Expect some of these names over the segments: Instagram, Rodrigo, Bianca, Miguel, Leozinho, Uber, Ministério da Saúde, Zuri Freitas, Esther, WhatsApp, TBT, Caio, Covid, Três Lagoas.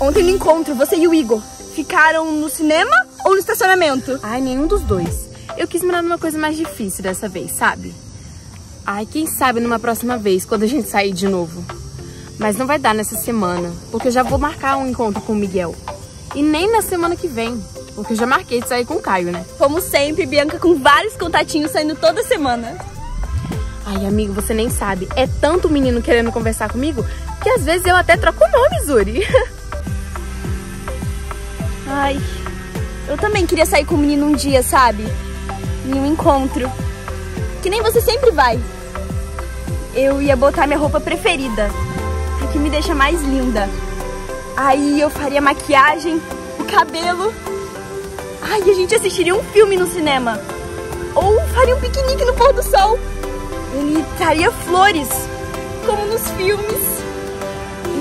Ontem no encontro, você e o Igor ficaram no cinema ou no estacionamento? Ai, nenhum dos dois. Eu quis morar numa coisa mais difícil dessa vez, sabe? Ai, quem sabe numa próxima vez, quando a gente sair de novo. Mas não vai dar nessa semana, porque eu já vou marcar um encontro com o Miguel. E nem na semana que vem, porque eu já marquei de sair com o Caio, né? Como sempre, Bianca, com vários contatinhos saindo toda semana. Ai, amigo, você nem sabe. É tanto menino querendo conversar comigo, que às vezes eu até troco o nome, Zuri. Ai, eu também queria sair com o menino um dia, sabe? Em um encontro. Que nem você sempre vai. Eu ia botar minha roupa preferida, a que me deixa mais linda. Aí eu faria maquiagem, o cabelo. Ai, a gente assistiria um filme no cinema. Ou faria um piquenique no pôr do sol. Ele traria flores, como nos filmes.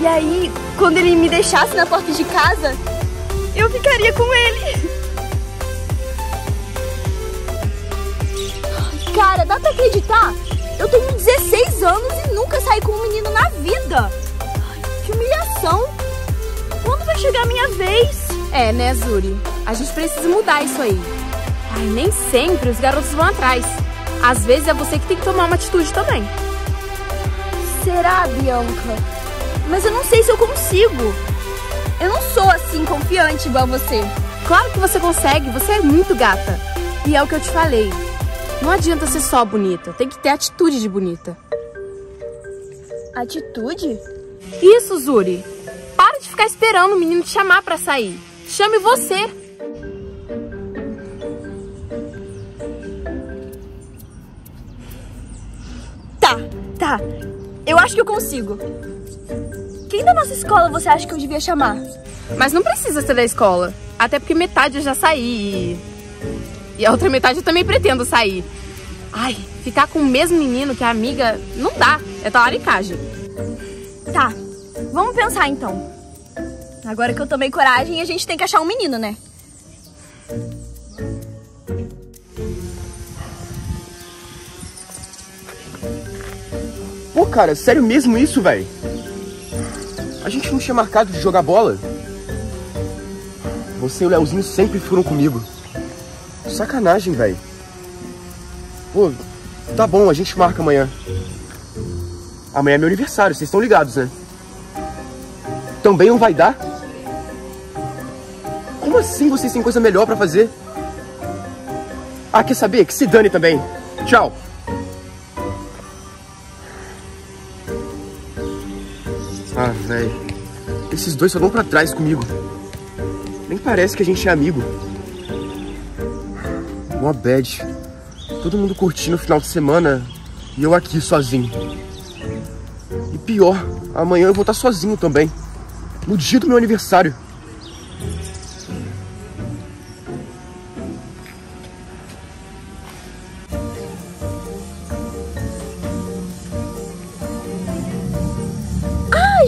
E aí, quando ele me deixasse na porta de casa, eu ficaria com ele. Cara, dá pra acreditar? Eu tenho 16 anos e nunca saí com um menino na vida. Ai, que humilhação. Quando vai chegar a minha vez? É, né, Zuri? A gente precisa mudar isso aí. Ai, nem sempre os garotos vão atrás. Às vezes é você que tem que tomar uma atitude também. Será, Bianca? Mas eu não sei se eu consigo. Eu não sou assim confiante igual você. Claro que você consegue, você é muito gata. E é o que eu te falei. Não adianta ser só bonita, tem que ter atitude de bonita. Atitude? Isso, Zuri. Para de ficar esperando o menino te chamar pra sair. Chame você. Tá. Eu acho que eu consigo. Quem da nossa escola você acha que eu devia chamar? Mas não precisa ser da escola. Até porque metade eu já saí. E a outra metade eu também pretendo sair. Ai, ficar com o mesmo menino que a amiga não dá. É talaricagem. Tá, vamos pensar então. Agora que eu tomei coragem, a gente tem que achar um menino, né? Pô, cara, sério mesmo isso, velho? A gente não tinha marcado de jogar bola? Você e o Leozinho sempre foram comigo. Sacanagem, velho. Pô, tá bom, a gente marca amanhã. Amanhã é meu aniversário, vocês estão ligados, né? Também não vai dar? Como assim vocês têm coisa melhor pra fazer? Ah, quer saber? Que se dane também. Tchau. Ah, velho, esses dois só vão pra trás comigo. Nem parece que a gente é amigo. Mó bad. Todo mundo curtindo o final de semana e eu aqui sozinho. E pior, amanhã eu vou estar sozinho também. No dia do meu aniversário.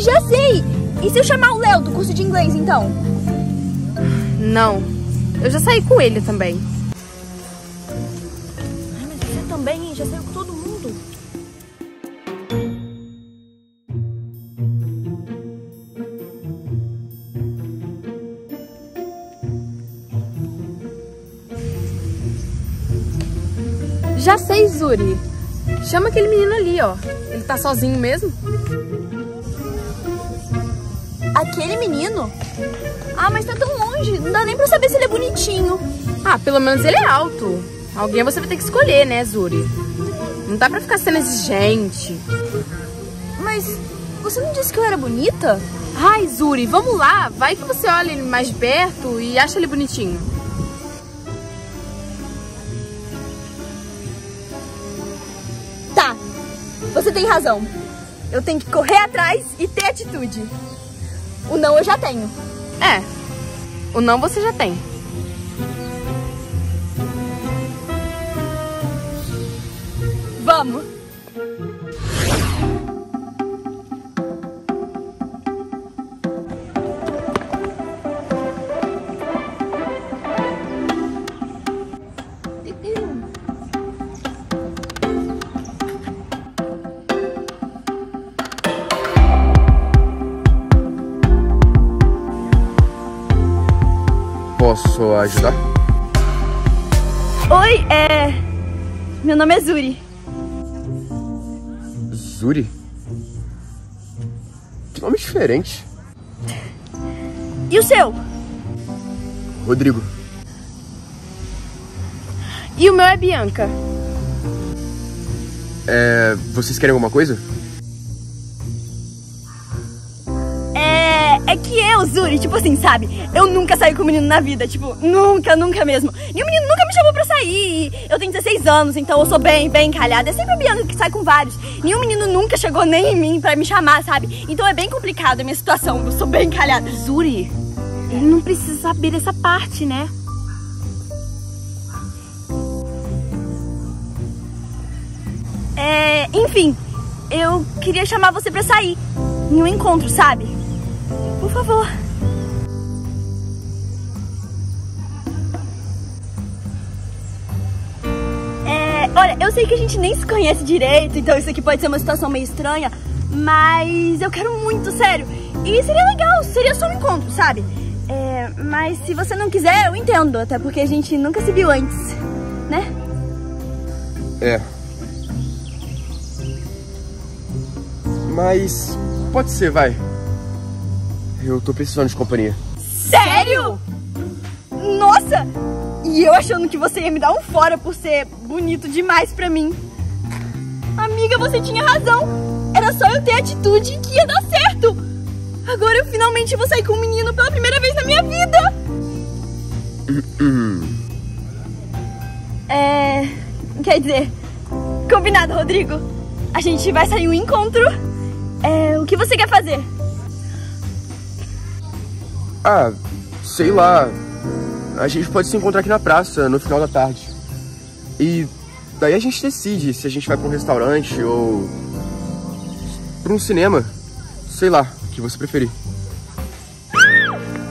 Já sei! E se eu chamar o Léo do curso de inglês, então? Não. Eu já saí com ele também. Ai, mas você também, hein? Já saiu com todo mundo. Já sei, Zuri. Chama aquele menino ali, ó. Ele tá sozinho mesmo? Aquele menino? Ah, mas tá tão longe. Não dá nem pra saber se ele é bonitinho. Ah, pelo menos ele é alto. Alguém você vai ter que escolher, né, Zuri? Não dá pra ficar sendo exigente. Mas você não disse que eu era bonita? Ai, Zuri, vamos lá. Vai que você olha ele mais de perto e acha ele bonitinho. Tá, você tem razão. Eu tenho que correr atrás e ter atitude. O não eu já tenho. É, o não você já tem. Vamos! Posso ajudar? Oi, meu nome é Zuri. Zuri? Que nome diferente. E o seu? Rodrigo. E o meu é Bianca. Vocês querem alguma coisa? É que eu, Zuri, tipo assim, sabe? Eu nunca saí com um menino na vida, tipo, nunca, nunca mesmo. E o menino nunca me chamou pra sair. Eu tenho 16 anos, então eu sou bem, bem encalhada. É sempre a Bianca que sai com vários. Nenhum menino nunca chegou nem em mim pra me chamar, sabe? Então é bem complicado a minha situação, eu sou bem encalhada. Zuri, ele não precisa saber dessa parte, né? Enfim, eu queria chamar você pra sair em um encontro, sabe? Por favor. Olha, eu sei que a gente nem se conhece direito, então isso aqui pode ser uma situação meio estranha, mas eu quero muito, sério. E seria legal, seria só um encontro, sabe? Mas se você não quiser, eu entendo, até porque a gente nunca se viu antes, né? Mas pode ser, vai. Eu tô precisando de companhia. Sério? Nossa! E eu achando que você ia me dar um fora por ser bonito demais pra mim. Amiga, você tinha razão. Era só eu ter atitude que ia dar certo. Agora eu finalmente vou sair com um menino pela primeira vez na minha vida. Quer dizer, combinado, Rodrigo. A gente vai sair um encontro. O que você quer fazer? Ah, sei lá. A gente pode se encontrar aqui na praça no final da tarde. E daí a gente decide se a gente vai pra um restaurante ou pra um cinema. Sei lá, o que você preferir.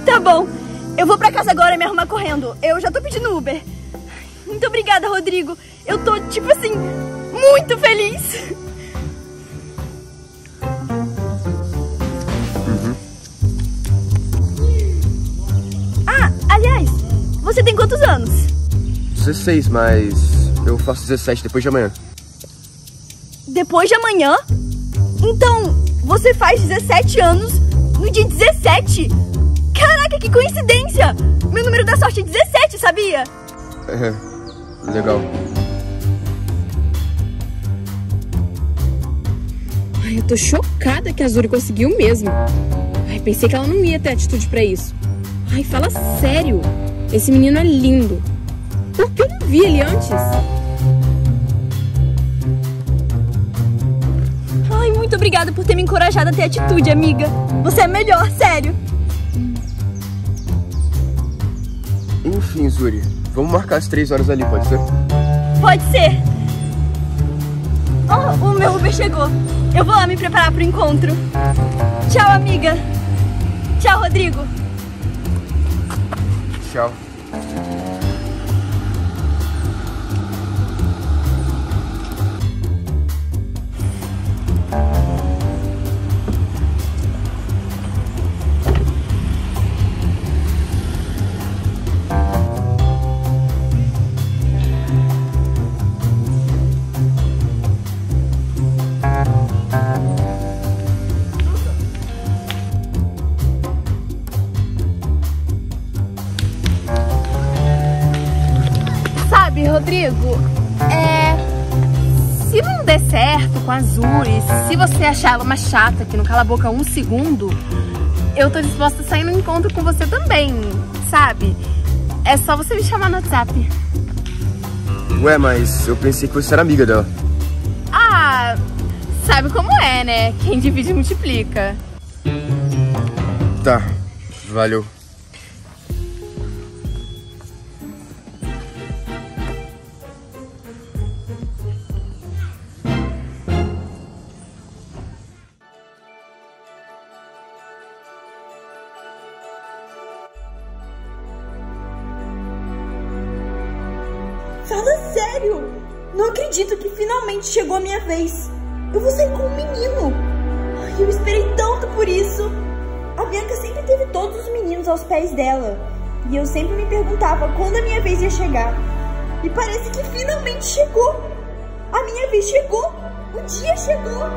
Tá bom. Eu vou pra casa agora e me arrumar correndo. Eu já tô pedindo Uber. Muito obrigada, Rodrigo. Eu tô, tipo assim, muito feliz. Você tem quantos anos? 16, mas eu faço 17 depois de amanhã. Depois de amanhã? Então, você faz 17 anos no dia 17? Caraca, que coincidência! Meu número da sorte é 17, sabia? Legal. Ai, eu tô chocada que a Zuri conseguiu mesmo. Ai, pensei que ela não ia ter atitude pra isso. Ai, fala sério. Esse menino é lindo. Por que eu não vi ele antes? Ai, muito obrigada por ter me encorajado a ter atitude, amiga. Você é melhor, sério. Enfim, Zuri, vamos marcar as 3 horas ali, pode ser? Pode ser. Oh, o meu Uber chegou. Eu vou lá me preparar pro encontro. Tchau, amiga. Tchau, Rodrigo. Tchau. Rodrigo, se não der certo com a Zuri, se você achar ela uma chata que não cala a boca um segundo, eu tô disposta a sair no encontro com você também, sabe? É só você me chamar no WhatsApp. Ué, mas eu pensei que você era amiga dela. Ah, sabe como é, né? Quem divide multiplica. Tá, valeu. Fala sério! Não acredito que finalmente chegou a minha vez. Eu vou sair com um menino. Ai, eu esperei tanto por isso. A Bianca sempre teve todos os meninos aos pés dela. E eu sempre me perguntava quando a minha vez ia chegar. E parece que finalmente chegou. A minha vez chegou. O dia chegou.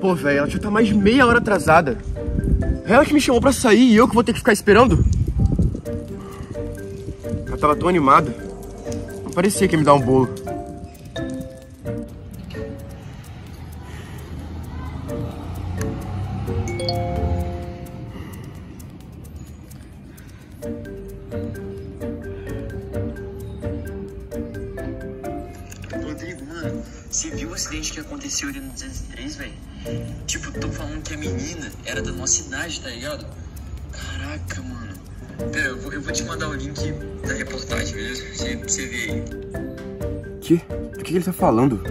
Pô, velho, ela já tá mais meia hora atrasada. Ela que me chamou pra sair e eu que vou ter que ficar esperando? Ela tava tão animada. Não parecia que ia me dar um bolo. Rodrigo, mano, você viu o acidente que aconteceu ali no 203, velho? Tipo, tô falando que a menina era da nossa idade, tá ligado? Caraca, mano. Pera, eu vou te mandar o link da reportagem, beleza? Você vê aí. Do que ele tá falando?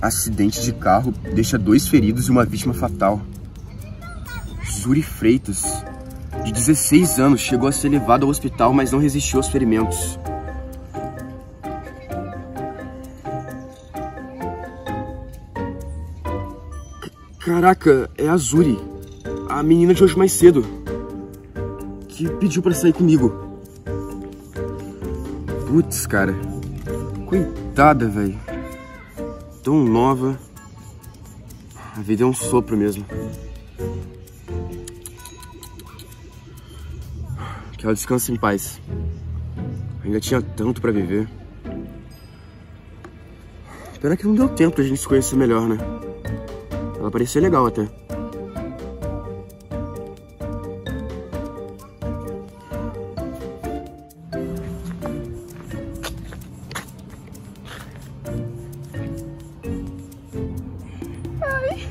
Acidente de carro deixa 2 feridos e uma vítima fatal. Zuri Freitas, de 16 anos, chegou a ser levado ao hospital, mas não resistiu aos ferimentos. Caraca, é a Zuri, a menina de hoje mais cedo, que pediu pra sair comigo. Putz, cara, coitada, velho. Tão nova, a vida é um sopro mesmo. Que ela descanse em paz. Ainda tinha tanto pra viver. Pena que não deu tempo pra gente se conhecer melhor, né? Ela parecia legal até. Ai.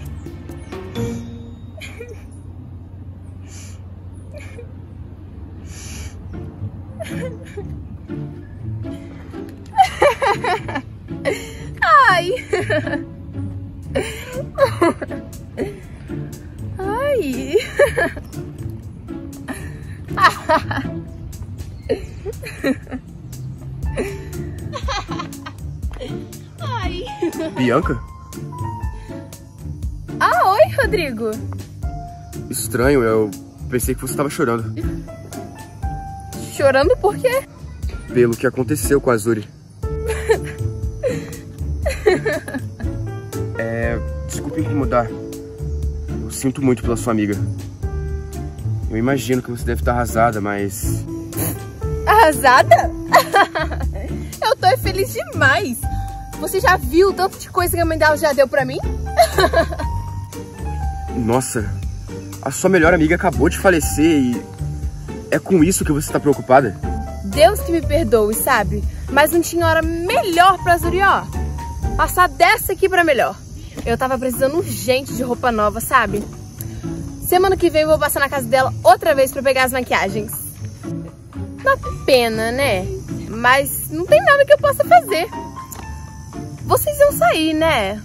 Ai. Ai. Ai. Bianca? Ah, oi, Rodrigo. Estranho, eu pensei que você estava chorando. Chorando por quê? Pelo que aconteceu com a Zuri. desculpe em mudar. Eu sinto muito pela sua amiga. Eu imagino que você deve estar arrasada, mas... Arrasada? Eu tô feliz demais. Você já viu o tanto de coisa que a mãe dela já deu pra mim? Nossa, a sua melhor amiga acabou de falecer e... é com isso que você tá preocupada? Deus que me perdoe, sabe? Mas não tinha hora melhor pra Zuri, ó. Passar dessa aqui pra melhor. Eu tava precisando urgente de roupa nova, sabe? Semana que vem eu vou passar na casa dela outra vez pra pegar as maquiagens. Uma pena, né? Mas não tem nada que eu possa fazer. Vocês vão sair, né?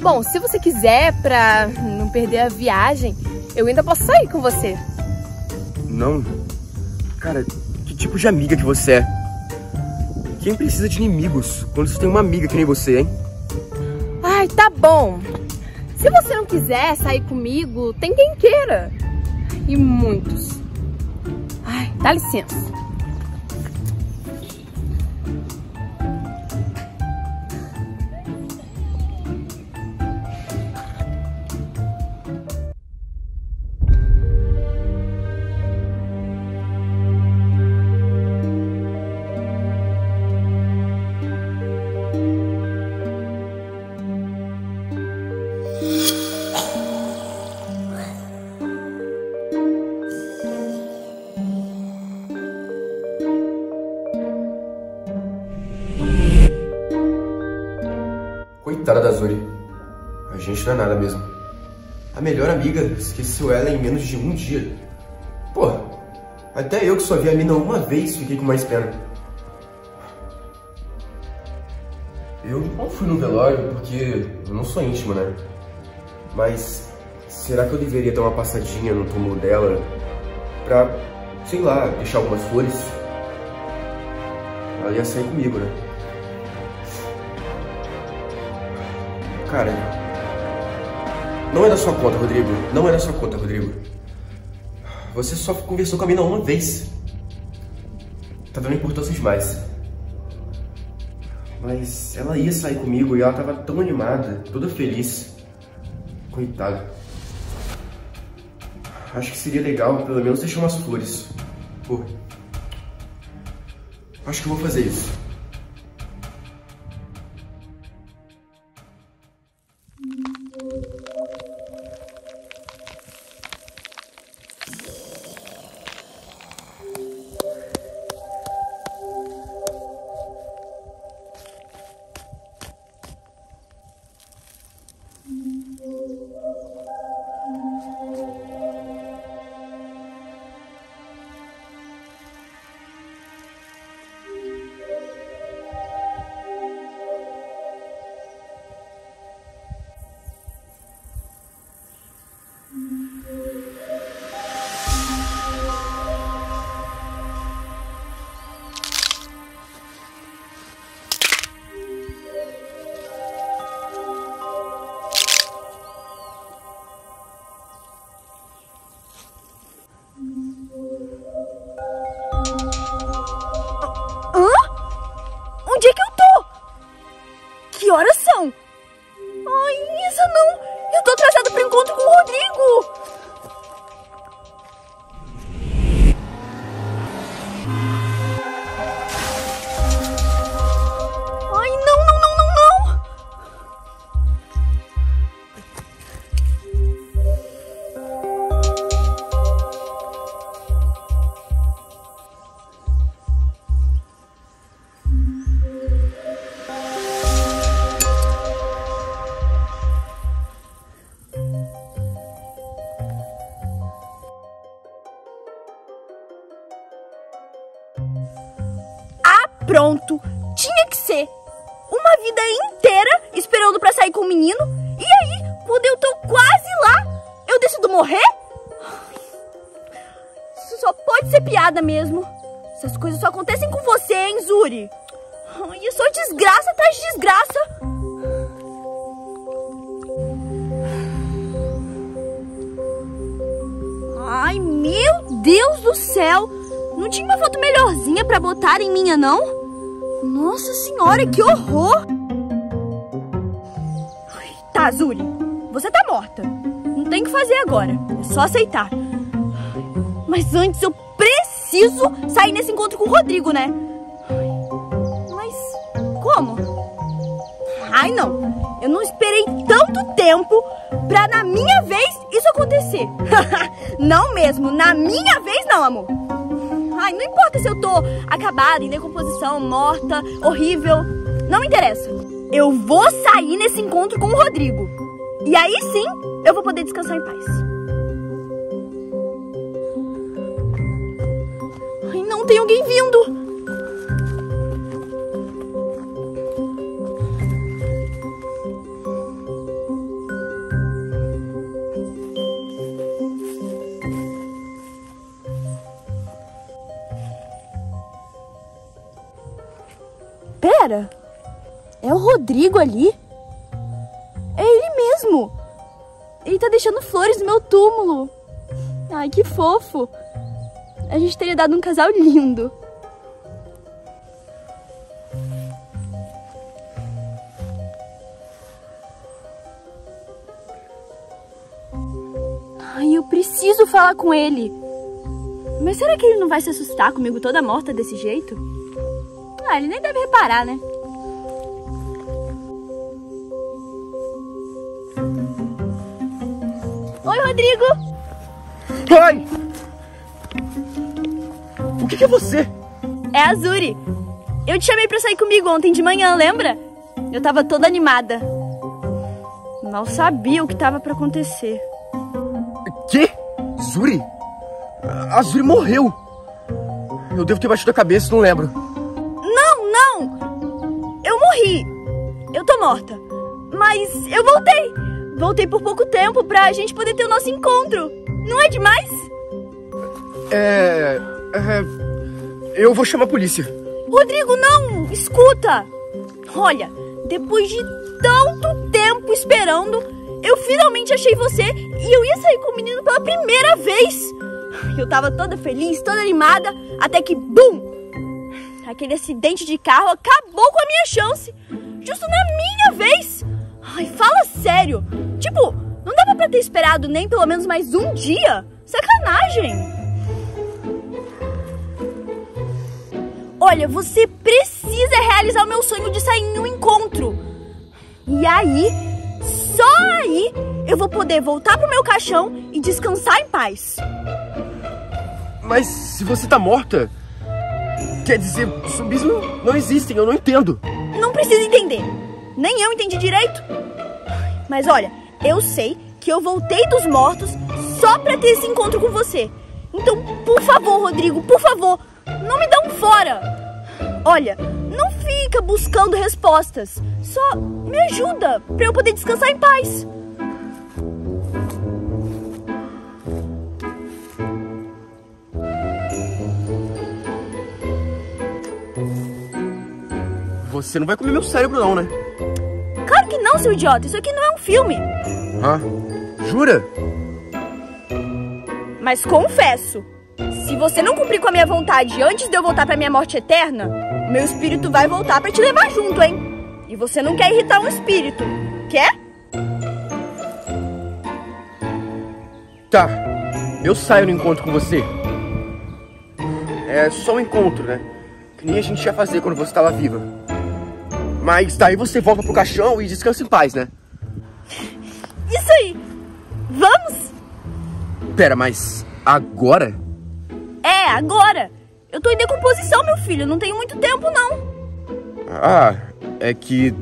Bom, se você quiser, pra não perder a viagem, eu ainda posso sair com você. Não? Cara, que tipo de amiga que você é? Quem precisa de inimigos quando você tem uma amiga que nem você, hein? Ai, tá bom. Se você não quiser sair comigo, tem quem queira. E muitos. Ai, dá licença. Coitada da Zuri, a gente não é nada mesmo. A melhor amiga esqueceu ela em menos de um dia. Pô, até eu que só vi a mina uma vez fiquei com mais pena. Eu não fui no velório porque eu não sou íntimo, né? Mas será que eu deveria dar uma passadinha no túmulo dela pra, sei lá, deixar algumas flores? Ela ia sair comigo, né? Cara, não é da sua conta, Rodrigo. Não é da sua conta, Rodrigo. Você só conversou com a mina uma vez. Tá dando importância demais. Mas ela ia sair comigo e ela tava tão animada, toda feliz. Coitada. Acho que seria legal, pelo menos, deixar umas flores. Pô. Acho que eu vou fazer isso. Pronto, tinha que ser. Uma vida inteira esperando pra sair com o menino. E aí, quando eu tô quase lá, eu decido morrer? Isso só pode ser piada mesmo. Essas coisas só acontecem com você, hein, Zuri? E só desgraça atrás de desgraça. Ai, meu Deus do céu. Não tinha uma foto melhorzinha pra botar em minha, não? Nossa senhora, que horror! Ai, tá, Zuri. você tá morta. Não tem o que fazer agora. É só aceitar. Mas antes eu preciso sair nesse encontro com o Rodrigo, né? Mas como? Ai, não. Eu não esperei tanto tempo pra na minha vez isso acontecer. Não mesmo. Na minha vez não, amor. Ai, não importa se eu tô acabada, em decomposição, morta, horrível. Não me interessa. Eu vou sair nesse encontro com o Rodrigo. E aí sim, eu vou poder descansar em paz. Ai, não, tem alguém vindo. Pera, é o Rodrigo ali? É ele mesmo! Ele tá deixando flores no meu túmulo! Ai, que fofo! A gente teria dado um casal lindo! Ai, eu preciso falar com ele! Mas será que ele não vai se assustar comigo toda morta desse jeito? Ah, ele nem deve reparar, né? Oi, Rodrigo! Oi! O que é você? É a Zuri. Eu te chamei pra sair comigo ontem de manhã, lembra? Eu tava toda animada. Mal sabia o que tava pra acontecer. Quê? Zuri? A Zuri morreu. Eu devo ter batido a cabeça, não lembro. Eu tô morta, mas eu voltei. Voltei por pouco tempo pra gente poder ter o nosso encontro. Não é demais? Eu vou chamar a polícia. Rodrigo, não! Escuta! Olha, depois de tanto tempo esperando, eu finalmente achei você e eu ia sair com o menino pela primeira vez. Eu tava toda feliz, toda animada, até que, bum! Aquele acidente de carro acabou com a minha chance. Justo na minha vez. Ai, fala sério. Tipo, não dava pra ter esperado nem pelo menos mais um dia? Sacanagem. Olha, você precisa realizar o meu sonho de sair em um encontro. E aí, só aí, eu vou poder voltar pro meu caixão e descansar em paz. Mas se você tá morta... Quer dizer, zumbis não existem, eu não entendo. Não precisa entender. Nem eu entendi direito. Mas olha, eu sei que eu voltei dos mortos só pra ter esse encontro com você. Então, por favor, Rodrigo, por favor, não me dá um fora. Olha, não fica buscando respostas. Só me ajuda pra eu poder descansar em paz. Você não vai comer meu cérebro não, né? Claro que não, seu idiota. Isso aqui não é um filme. Ah, jura? Mas confesso, se você não cumprir com a minha vontade antes de eu voltar pra minha morte eterna, meu espírito vai voltar pra te levar junto, hein? E você não quer irritar um espírito, quer? Tá, eu saio no encontro com você. É só um encontro, né? Que nem a gente ia fazer quando você tava viva. Mas daí você volta pro caixão e descansa em paz, né? Isso aí! Vamos? Pera, mas agora? É, agora! Eu tô em decomposição, meu filho. Não tenho muito tempo, não. Ah, é que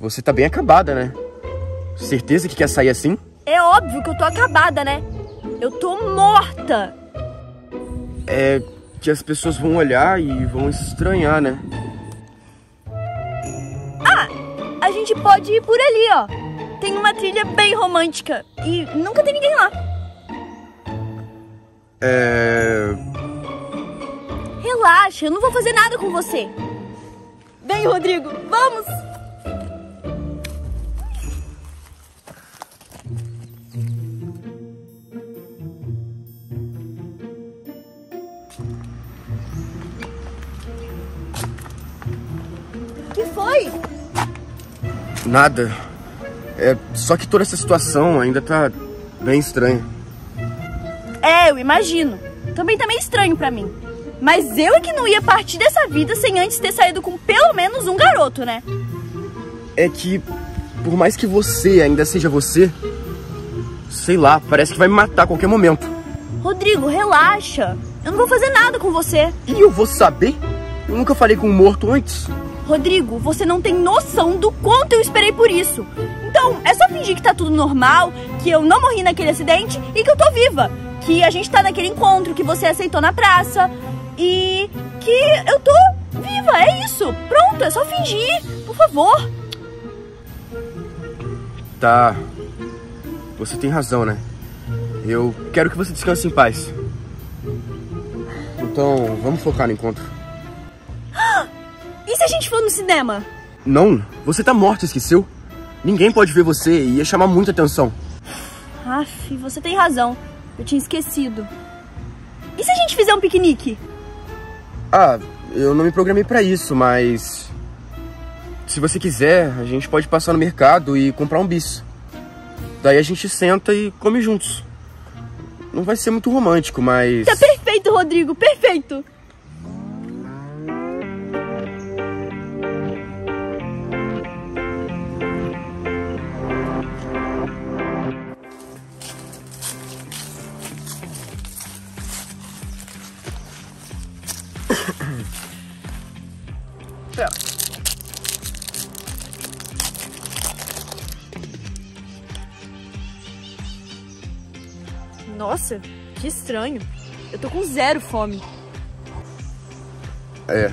você tá bem acabada, né? Certeza que quer sair assim? É óbvio que eu tô acabada, né? Eu tô morta. É que as pessoas vão olhar e vão estranhar, né? A gente pode ir por ali, ó. Tem uma trilha bem romântica e nunca tem ninguém lá. Relaxa, eu não vou fazer nada com você. Vem, Rodrigo, vamos! O que foi? Nada. Só que toda essa situação ainda tá bem estranha. É, eu imagino. Também tá meio estranho pra mim. Mas eu é que não ia partir dessa vida sem antes ter saído com pelo menos um garoto, né? É que, por mais que você ainda seja você, sei lá, parece que vai me matar a qualquer momento. Rodrigo, relaxa. Eu não vou fazer nada com você. E eu vou saber? Eu nunca falei com um morto antes. Rodrigo, você não tem noção do quanto eu esperei por isso. Então, é só fingir que tá tudo normal, que eu não morri naquele acidente e que eu tô viva. Que a gente tá naquele encontro que você aceitou na praça e que eu tô viva, é isso. Pronto, é só fingir, por favor. Tá, você tem razão, né? Eu quero que você descanse em paz. Então, vamos focar no encontro. E se a gente for no cinema? Não, você tá morta, esqueceu? Ninguém pode ver você e ia chamar muita atenção. Aff, você tem razão. Eu tinha esquecido. E se a gente fizer um piquenique? Ah, eu não me programei pra isso, mas... se você quiser, a gente pode passar no mercado e comprar um bis. Daí a gente senta e come juntos. Não vai ser muito romântico, mas... Tá perfeito, Rodrigo, perfeito! Nossa, que estranho. Eu tô com zero fome. É.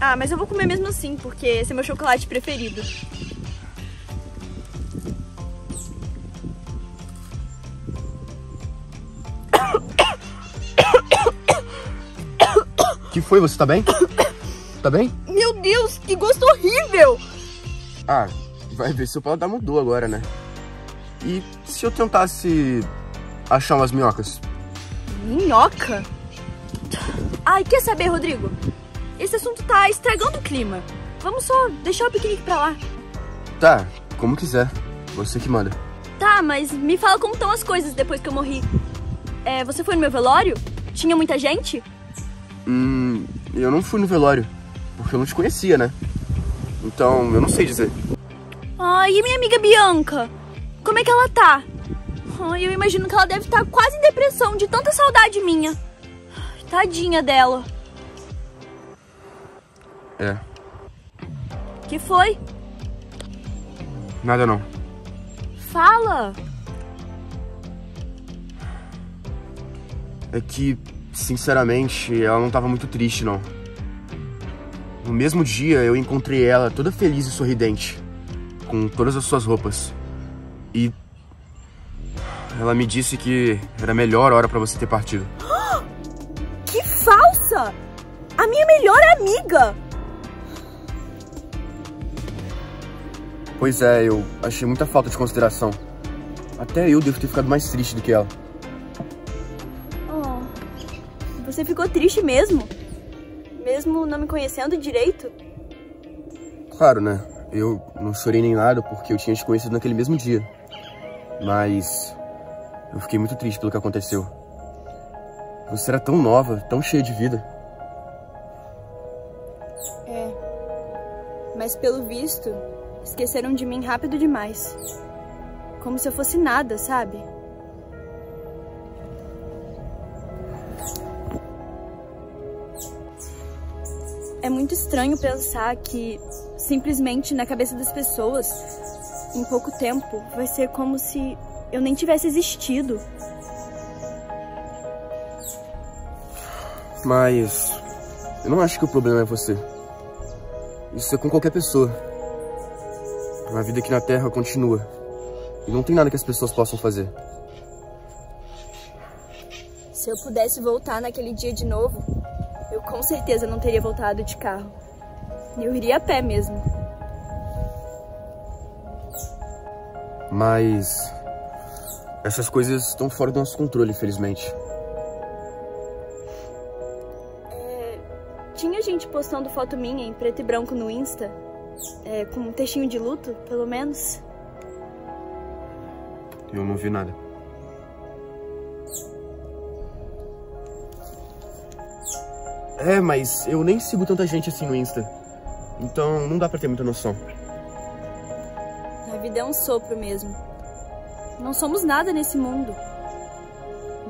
Ah, mas eu vou comer mesmo assim, porque esse é meu chocolate preferido. Que foi? Você tá bem? Tá bem? Meu Deus, que gosto horrível! Ah, vai ver, seu paladar mudou agora, né? E se eu tentasse achar umas minhocas? Minhoca? Ai, quer saber, Rodrigo? Esse assunto tá estragando o clima. Vamos só deixar o piquenique pra lá. Tá, como quiser. Você que manda. Tá, mas me fala como estão as coisas depois que eu morri. Você foi no meu velório? Tinha muita gente? Eu não fui no velório, porque eu não te conhecia, né? Então, eu não sei dizer. Ai, e minha amiga Bianca? Como é que ela tá? Ai, eu imagino que ela deve estar quase em depressão de tanta saudade minha. Tadinha dela. É. Que foi? Nada não. Fala. É que, sinceramente, ela não tava muito triste, não. No mesmo dia, eu encontrei ela toda feliz e sorridente, com todas as suas roupas. E ela me disse que era a melhor hora pra você ter partido. Que falsa! A minha melhor amiga! Pois é, eu achei muita falta de consideração. Até eu devo ter ficado mais triste do que ela. Oh, você ficou triste mesmo? Mesmo não me conhecendo direito? Claro, né? Eu não chorei nem nada porque eu tinha te conhecido naquele mesmo dia. Mas eu fiquei muito triste pelo que aconteceu. Você era tão nova, tão cheia de vida. É. Mas pelo visto, esqueceram de mim rápido demais. Como se eu fosse nada, sabe? É muito estranho pensar que simplesmente na cabeça das pessoas... em pouco tempo, vai ser como se eu nem tivesse existido. Mas eu não acho que o problema é você. Isso é com qualquer pessoa. A vida aqui na Terra continua. E não tem nada que as pessoas possam fazer. Se eu pudesse voltar naquele dia de novo, eu com certeza não teria voltado de carro. Eu iria a pé mesmo. Mas essas coisas estão fora do nosso controle, infelizmente. Tinha gente postando foto minha em preto e branco no Insta com um textinho de luto, pelo menos. Eu não vi nada. É, mas eu nem sigo tanta gente assim no Insta. Então não dá pra ter muita noção. A vida é um sopro mesmo. Não somos nada nesse mundo.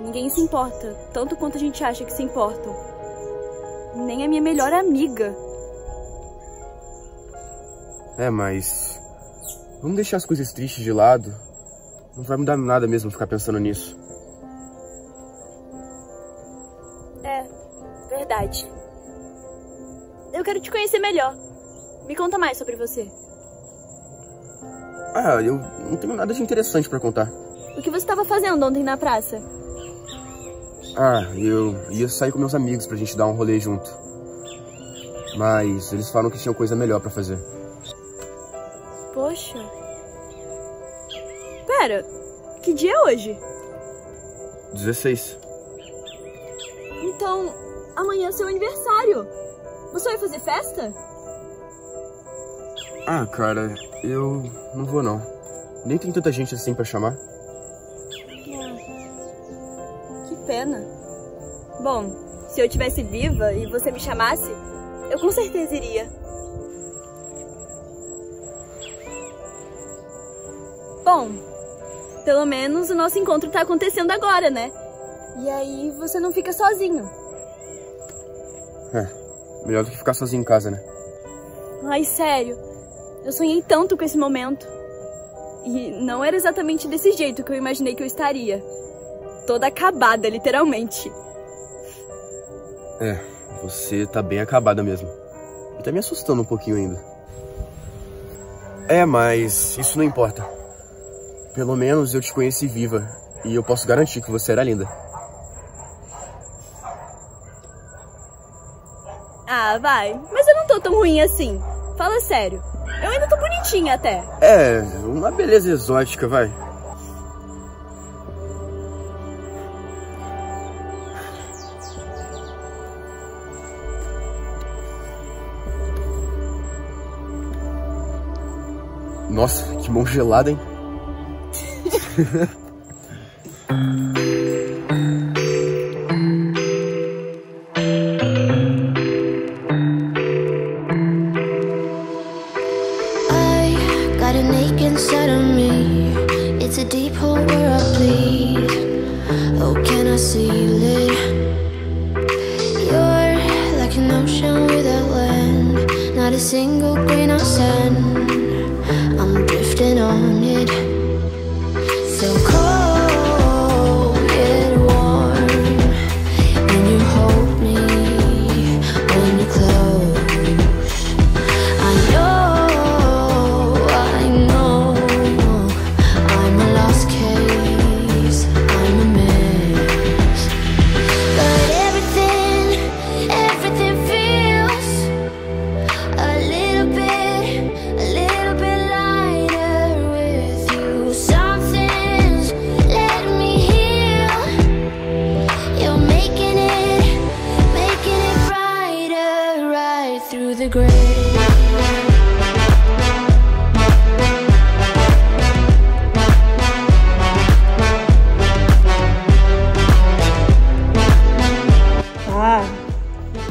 Ninguém se importa, tanto quanto a gente acha que se importam. Nem a minha melhor amiga. É, mas... vamos deixar as coisas tristes de lado. Não vai mudar nada mesmo ficar pensando nisso. É, verdade. Eu quero te conhecer melhor. Me conta mais sobre você. Ah, eu não tenho nada de interessante pra contar. O que você estava fazendo ontem na praça? Ah, eu ia sair com meus amigos pra gente dar um rolê junto. Mas eles falaram que tinha coisa melhor pra fazer. Poxa. Pera, que dia é hoje? 16. Então, amanhã é seu aniversário. Você vai fazer festa? Ah, cara, eu não vou não. Nem tem tanta gente assim pra chamar. Pena. Bom, se eu tivesse viva e você me chamasse, eu com certeza iria. Bom, pelo menos o nosso encontro tá acontecendo agora, né? E aí você não fica sozinho. É, melhor do que ficar sozinho em casa, né? Ai, sério. Eu sonhei tanto com esse momento. E não era exatamente desse jeito que eu imaginei que eu estaria. Toda acabada, literalmente. É, você tá bem acabada mesmo. E tá me assustando um pouquinho ainda. É, mas isso não importa. Pelo menos eu te conheci viva. E eu posso garantir que você era linda. Ah, vai. Mas eu não tô tão ruim assim. Fala sério. Eu ainda tô bonitinha até. É, uma beleza exótica, vai. Nossa, que mão gelada, hein?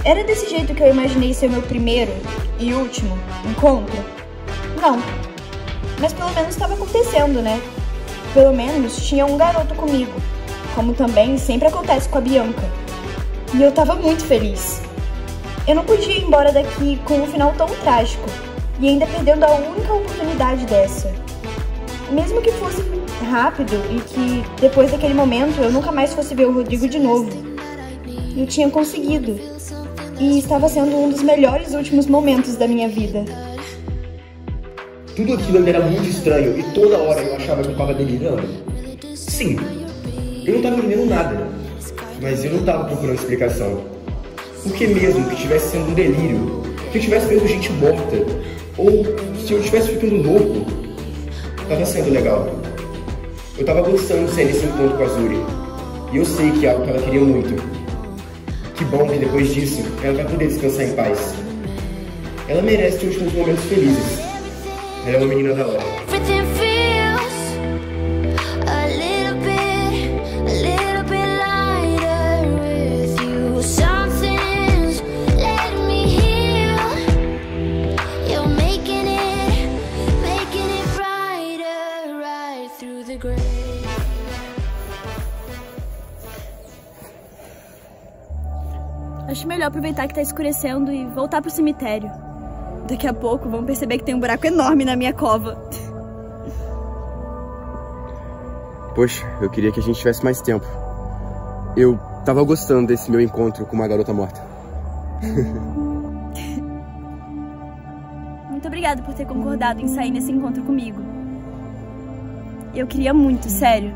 Era desse jeito que eu imaginei ser meu primeiro e último encontro? Não. Mas pelo menos estava acontecendo, né? Pelo menos tinha um garoto comigo, como também sempre acontece com a Bianca. E eu estava muito feliz. Eu não podia ir embora daqui com um final tão trágico e ainda perdendo a única oportunidade dessa. Mesmo que fosse rápido e que depois daquele momento eu nunca mais fosse ver o Rodrigo de novo. Eu tinha conseguido. E estava sendo um dos melhores últimos momentos da minha vida. Tudo aquilo era muito estranho e toda hora eu achava que eu estava delirando. Sim, eu não estava entendendo nada, mas eu não estava procurando explicação. Porque mesmo que estivesse sendo um delírio, que eu estivesse vendo gente morta, ou se eu estivesse ficando louco, estava sendo legal. Eu estava gostando de ser nesse encontro com a Zuri, e eu sei que é algo que ela queria muito. Que bom que depois disso, ela vai poder descansar em paz. Ela merece ter últimos momentos felizes. Ela é uma menina da hora. Acho melhor aproveitar que tá escurecendo e voltar pro cemitério. Daqui a pouco vão perceber que tem um buraco enorme na minha cova. Poxa, eu queria que a gente tivesse mais tempo. Eu tava gostando desse meu encontro com uma garota morta. Muito obrigada por ter concordado em sair nesse encontro comigo. Eu queria muito, sério.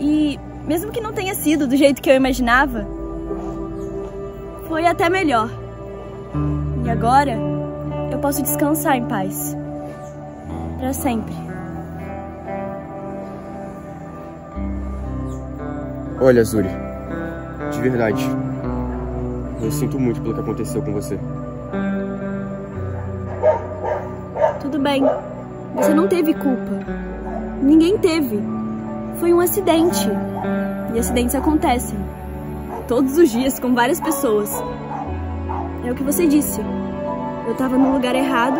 E mesmo que não tenha sido do jeito que eu imaginava, foi até melhor. E agora, eu posso descansar em paz. Pra sempre. Olha, Zuri, de verdade, eu sinto muito pelo que aconteceu com você. Tudo bem. Você não teve culpa. Ninguém teve. Foi um acidente. E acidentes acontecem. Todos os dias, com várias pessoas. É o que você disse. Eu tava no lugar errado,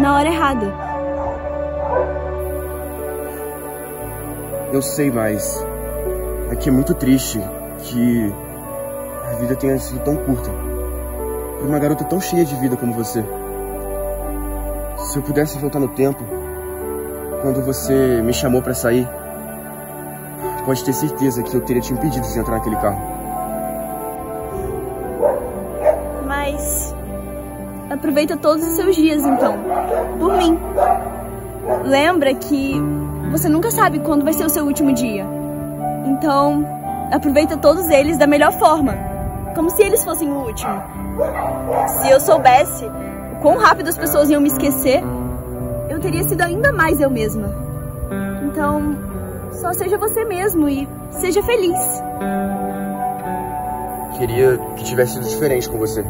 na hora errada. Eu sei, mas é que é muito triste que a vida tenha sido tão curta. Pra uma garota tão cheia de vida como você. Se eu pudesse voltar no tempo, quando você me chamou pra sair, pode ter certeza que eu teria te impedido de entrar naquele carro. Aproveita todos os seus dias, então. Por mim. Lembra que você nunca sabe quando vai ser o seu último dia. Então, aproveita todos eles da melhor forma. Como se eles fossem o último. Se eu soubesse o quão rápido as pessoas iam me esquecer, eu teria sido ainda mais eu mesma. Então, só seja você mesmo e seja feliz. Queria que tivesse sido diferente com você.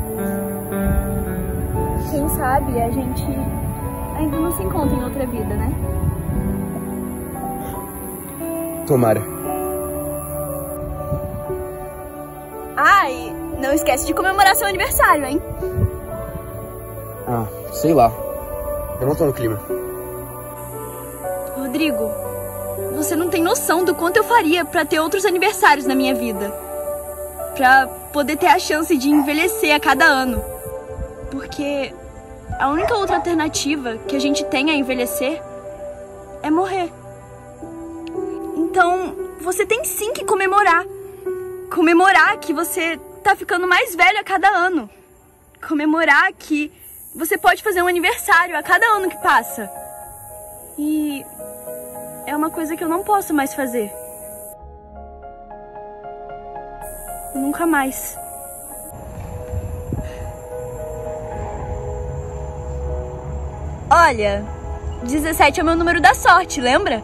Quem sabe a gente ainda não se encontra em outra vida, né? Tomara. Ah, e não esquece de comemorar seu aniversário, hein? Ah, sei lá. Eu não tô no clima. Rodrigo, você não tem noção do quanto eu faria pra ter outros aniversários na minha vida. Pra poder ter a chance de envelhecer a cada ano. Porque a única outra alternativa que a gente tem a envelhecer é morrer. Então, você tem sim que comemorar. Comemorar que você tá ficando mais velho a cada ano. Comemorar que você pode fazer um aniversário a cada ano que passa. E é uma coisa que eu não posso mais fazer. Nunca mais. Olha, 17 é o meu número da sorte, lembra?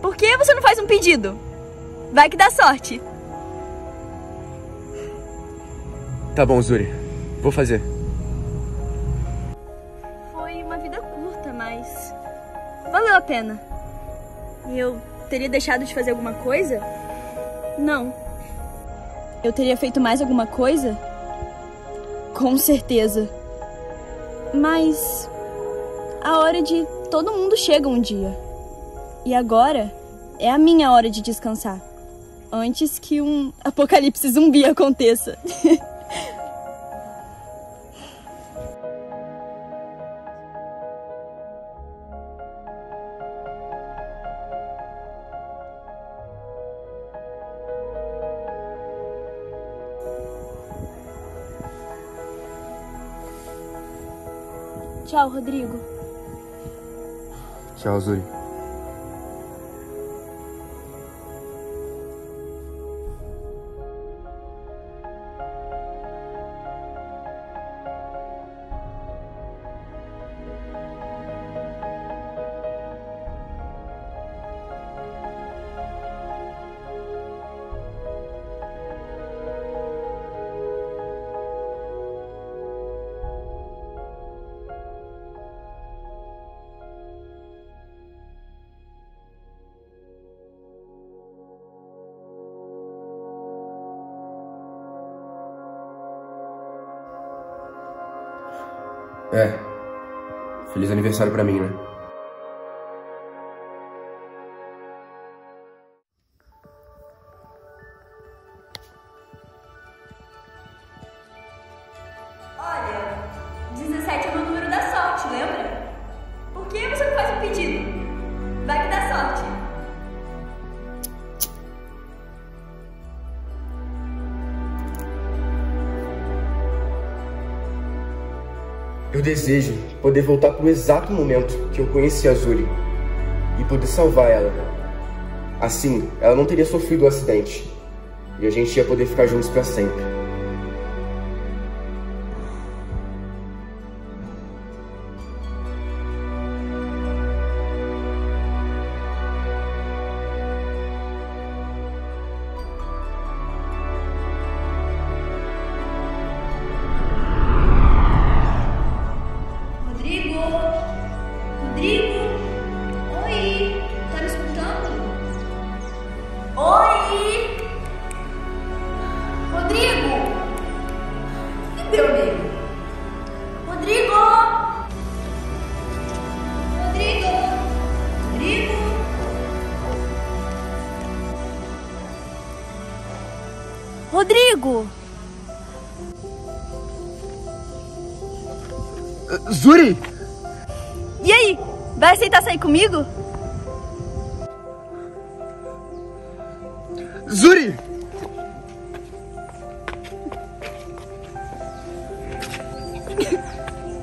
Por que você não faz um pedido? Vai que dá sorte. Tá bom, Zuri. Vou fazer. Foi uma vida curta, mas valeu a pena. E eu teria deixado de fazer alguma coisa? Não. Eu teria feito mais alguma coisa? Com certeza. Mas a hora de todo mundo chega um dia. E agora é a minha hora de descansar. Antes que um apocalipse zumbi aconteça. Tchau, Rodrigo. Tchau, Zuri. É. Feliz aniversário pra mim, né? Olha, 17 é o número da sorte, lembra? Por que você não faz um pedido? Vai que dá sorte. Eu desejo poder voltar para o exato momento que eu conheci a Zuri e poder salvar ela. Assim, ela não teria sofrido o acidente e a gente ia poder ficar juntos para sempre. Rodrigo! Zuri! E aí? Vai aceitar sair comigo? Zuri!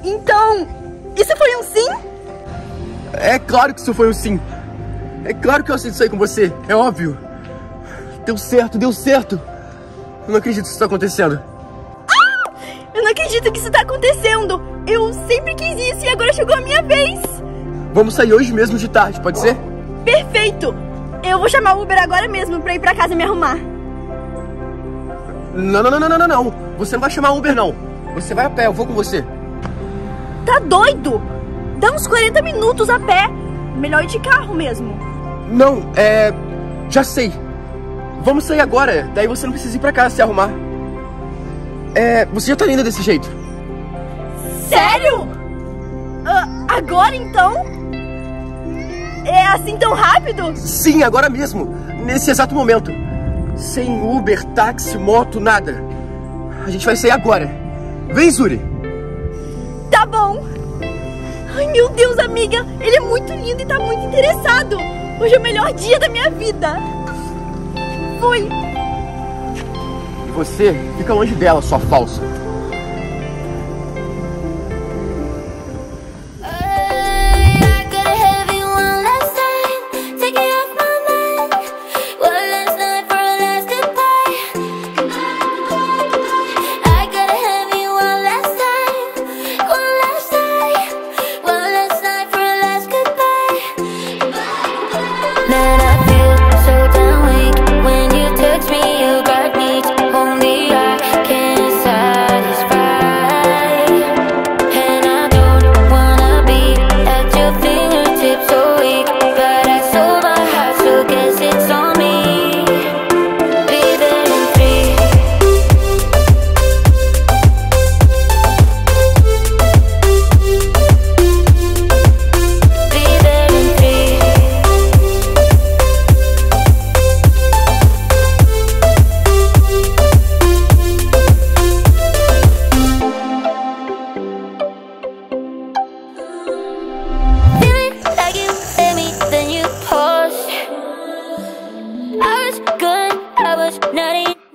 Então, isso foi um sim? É claro que isso foi um sim. É claro que eu aceito sair com você, é óbvio. Deu certo, deu certo. Eu não acredito que isso tá acontecendo. Ah! Eu não acredito que isso tá acontecendo. Eu sempre quis isso e agora chegou a minha vez. Vamos sair hoje mesmo de tarde, pode ser? Perfeito. Eu vou chamar o Uber agora mesmo pra ir pra casa e me arrumar. Não, não, não, não, não, não. Você não vai chamar Uber, não. Você vai a pé, eu vou com você. Tá doido? Dá uns 40 minutos a pé. Melhor ir de carro mesmo. Não, já sei. Vamos sair agora, daí você não precisa ir pra casa se arrumar. Você já tá linda desse jeito. Sério? Agora então? É assim tão rápido? Sim, agora mesmo, nesse exato momento. Sem Uber, táxi, moto, nada. A gente vai sair agora. Vem, Zuri. Tá bom. Ai, meu Deus, amiga. Ele é muito lindo e tá muito interessado. Hoje é o melhor dia da minha vida. Fui. E você fica longe dela, sua falsa.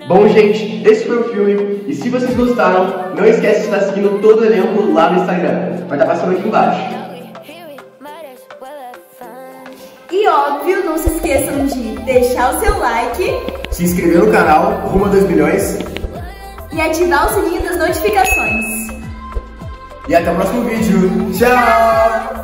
Bom, gente, esse foi o filme. E se vocês gostaram, não esquece de estar seguindo todo o elenco lá no Instagram. Vai estar passando aqui embaixo. E óbvio, não se esqueçam de deixar o seu like, se inscrever no canal, rumo a 2 milhões, e ativar o sininho das notificações. E até o próximo vídeo. Tchau!